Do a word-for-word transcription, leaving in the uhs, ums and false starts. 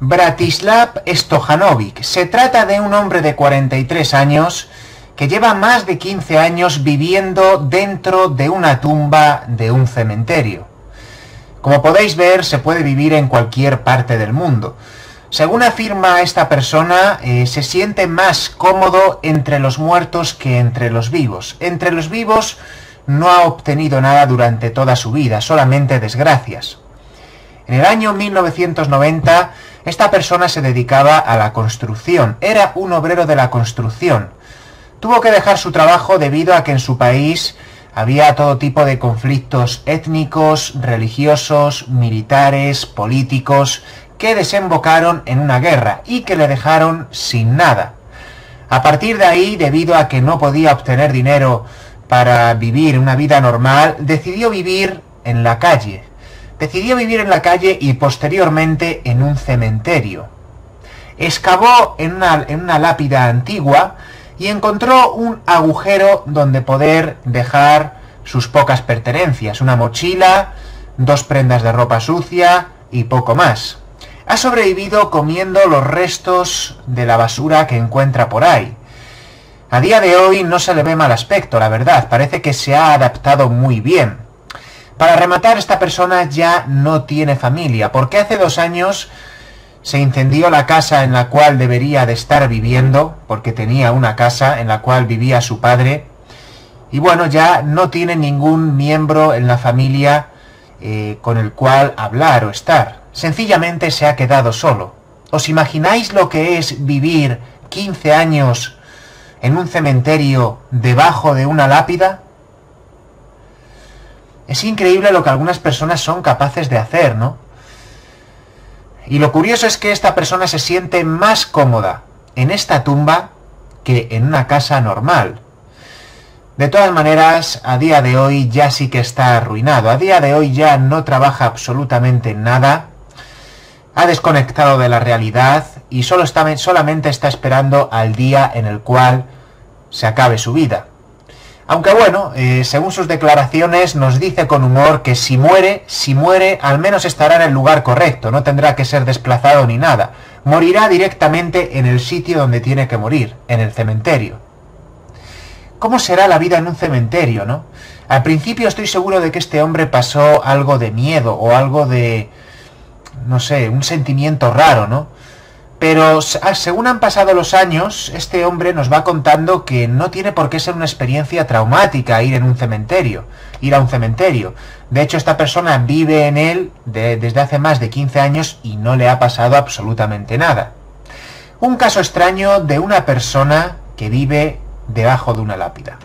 Bratislav Stojanovic. Se trata de un hombre de cuarenta y tres años que lleva más de quince años viviendo dentro de una tumba de un cementerio. Como podéis ver, se puede vivir en cualquier parte del mundo. Según afirma esta persona, eh, se siente más cómodo entre los muertos que entre los vivos. Entre los vivos no ha obtenido nada durante toda su vida, solamente desgracias. En el año mil novecientos noventa, esta persona se dedicaba a la construcción. Era un obrero de la construcción. Tuvo que dejar su trabajo debido a que en su país había todo tipo de conflictos étnicos, religiosos, militares, políticos, que desembocaron en una guerra y que le dejaron sin nada. A partir de ahí, debido a que no podía obtener dinero para vivir una vida normal, decidió vivir en la calle. Decidió vivir en la calle y posteriormente en un cementerio. Excavó en una, en una lápida antigua y encontró un agujero donde poder dejar sus pocas pertenencias, una mochila, dos prendas de ropa sucia y poco más. Ha sobrevivido comiendo los restos de la basura que encuentra por ahí. A día de hoy no se le ve mal aspecto, la verdad, parece que se ha adaptado muy bien. Para rematar, esta persona ya no tiene familia, porque hace dos años se incendió la casa en la cual debería de estar viviendo, porque tenía una casa en la cual vivía su padre, y bueno, ya no tiene ningún miembro en la familia eh, con el cual hablar o estar. Sencillamente se ha quedado solo. ¿Os imagináis lo que es vivir quince años en un cementerio debajo de una lápida? Es increíble lo que algunas personas son capaces de hacer, ¿no? Y lo curioso es que esta persona se siente más cómoda en esta tumba que en una casa normal. De todas maneras, a día de hoy ya sí que está arruinado. A día de hoy ya no trabaja absolutamente nada. Ha desconectado de la realidad y solo está, solamente está esperando al día en el cual se acabe su vida. Aunque bueno, eh, según sus declaraciones nos dice con humor que si muere, si muere, al menos estará en el lugar correcto, no tendrá que ser desplazado ni nada. Morirá directamente en el sitio donde tiene que morir, en el cementerio. ¿Cómo será la vida en un cementerio, no? Al principio estoy seguro de que este hombre pasó algo de miedo o algo de, no sé, un sentimiento raro, ¿no? Pero según han pasado los años, este hombre nos va contando que no tiene por qué ser una experiencia traumática ir en un cementerio, ir a un cementerio. De hecho, esta persona vive en él de, desde hace más de quince años y no le ha pasado absolutamente nada. Un caso extraño de una persona que vive debajo de una lápida.